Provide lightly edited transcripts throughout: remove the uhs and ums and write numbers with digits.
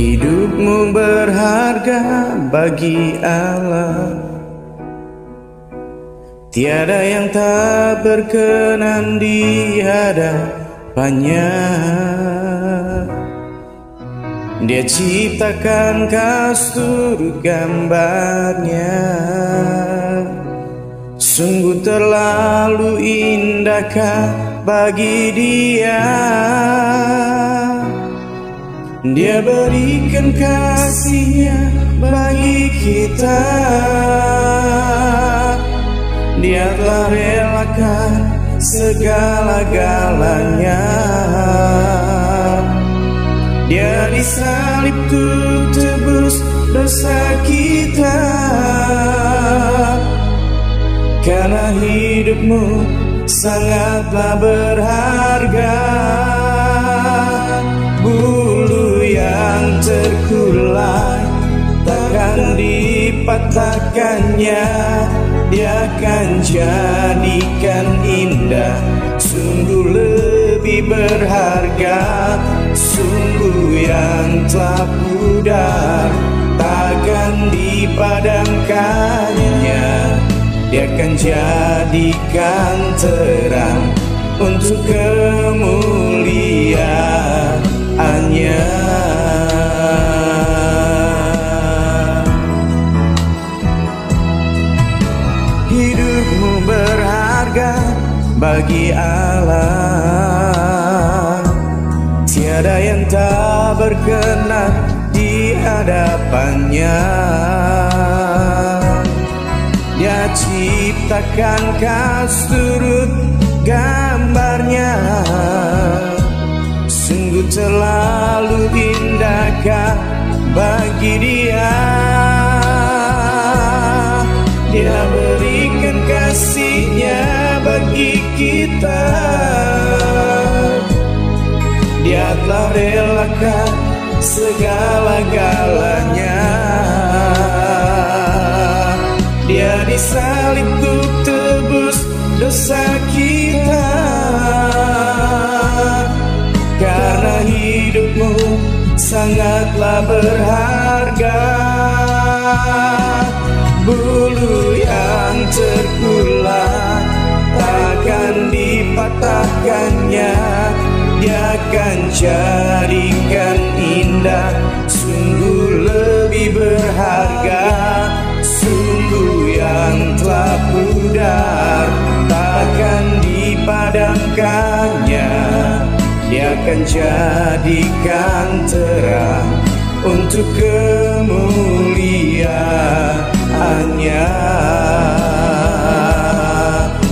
Hidupmu berharga bagi Allah, tiada yang tak berkenan di hadapannya. Dia ciptakan kau seturut gambarnya, sungguh terlalu indahkah bagi Dia. Dia berikan kasih-Nya bagi kita, Dia telah relakan segala-galanya. Dia disalib untuk tebus dosa kita, karena hidupmu sangatlah berharga. Terkulai takkan dipatahkannya, Dia akan jadikan indah, sungguh lebih berharga. Sungguh yang telah pudar takkan dipadamkannya, Dia akan jadikan terang untuk kemuliaannya. Bagi Allah, tiada yang tak berkenan di hadapannya. Dia ciptakan kau seturut gambarnya, sungguh terlalu indahkah bagi Dia. Dia berikan kasih-Nya bagi kita, Dia telah relakan segala-galanya. Dia disalib untuk tebus dosa kita, karena hidupmu sangatlah berharga. Bulu yang terkulai takkan dipatahkannya, Dia akan jadikan indah, sungguh lebih berharga. Sungguh yang telah pudar takkan dipadamkannya, Dia akan jadikan terang untuk kemuliaannya.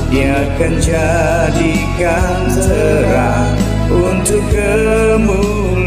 Dia akan jadikan terang untuk kemuliaannya.